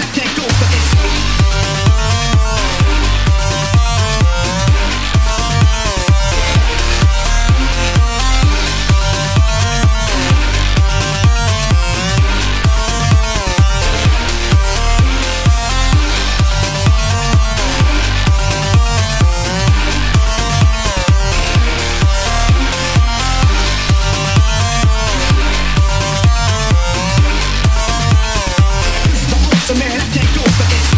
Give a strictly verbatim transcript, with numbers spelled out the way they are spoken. Take over it.